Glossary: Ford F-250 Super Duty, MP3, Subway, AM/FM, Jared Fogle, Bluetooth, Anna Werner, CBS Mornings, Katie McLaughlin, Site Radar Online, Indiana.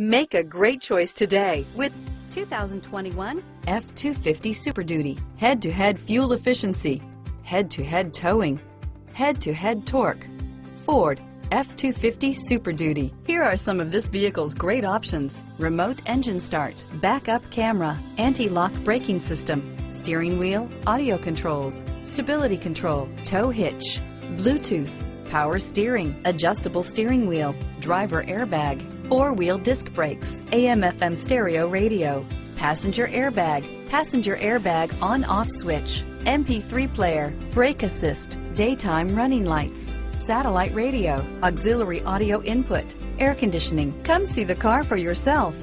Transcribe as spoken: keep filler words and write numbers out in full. Make a great choice today with two thousand twenty-one F two fifty Super Duty. Head-to-head fuel efficiency, head-to-head towing, head-to-head torque. Ford F two fifty Super Duty. Here are some of this vehicle's great options: remote engine start, backup camera, anti-lock braking system, steering wheel audio controls, stability control, tow hitch, Bluetooth, power steering, adjustable steering wheel, driver airbag, four-wheel disc brakes, A M F M stereo radio, passenger airbag, passenger airbag on-off switch, M P three player, brake assist, daytime running lights, satellite radio, auxiliary audio input, air conditioning. Come see the car for yourself.